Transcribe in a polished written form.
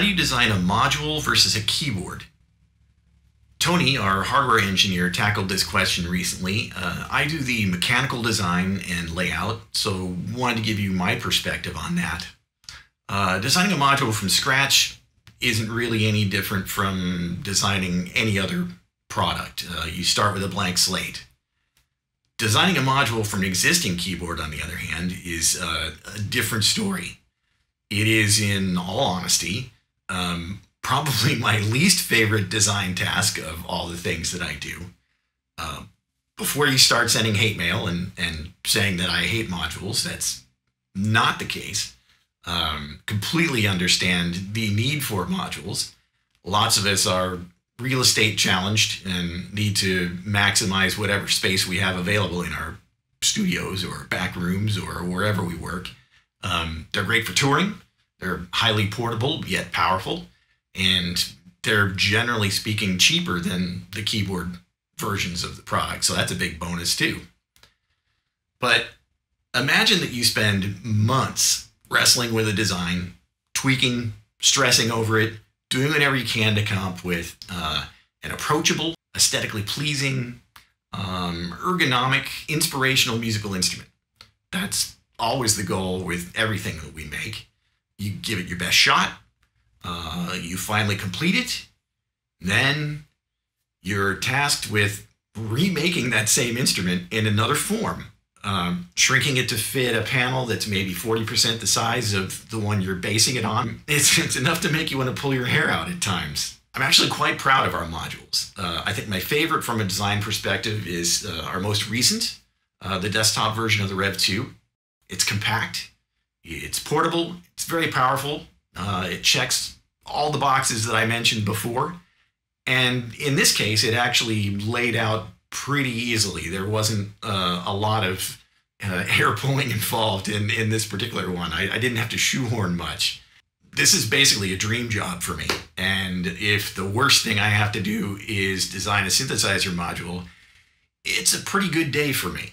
How do you design a module versus a keyboard? Tony, our hardware engineer, tackled this question recently. I do the mechanical design and layout, so wanted to give you my perspective on that. Designing a module from scratch isn't really any different from designing any other product. You start with a blank slate. Designing a module from an existing keyboard, on the other hand, is a different story. It is, in all honesty, probably my least favorite design task of all the things that I do. Before you start sending hate mail and saying that I hate modules, that's not the case. Completely understand the need for modules. Lots of us are real estate challenged and need to maximize whatever space we have available in our studios or back rooms or wherever we work. They're great for touring. They're highly portable yet powerful, and they're generally speaking cheaper than the keyboard versions of the product. So that's a big bonus too. But imagine that you spend months wrestling with a design, tweaking, stressing over it, doing whatever you can to come up with an approachable, aesthetically pleasing, ergonomic, inspirational musical instrument. That's always the goal with everything that we make. You give it your best shot, you finally complete it, then you're tasked with remaking that same instrument in another form, shrinking it to fit a panel that's maybe 40% the size of the one you're basing it on. It's enough to make you want to pull your hair out at times. I'm actually quite proud of our modules. I think my favorite from a design perspective is our most recent, the desktop version of the Rev 2. It's compact, it's portable, it's very powerful. It checks all the boxes that I mentioned before. And in this case, it actually laid out pretty easily. There wasn't a lot of hair pulling involved in this particular one. I didn't have to shoehorn much. This is basically a dream job for me. And if the worst thing I have to do is design a synthesizer module, it's a pretty good day for me.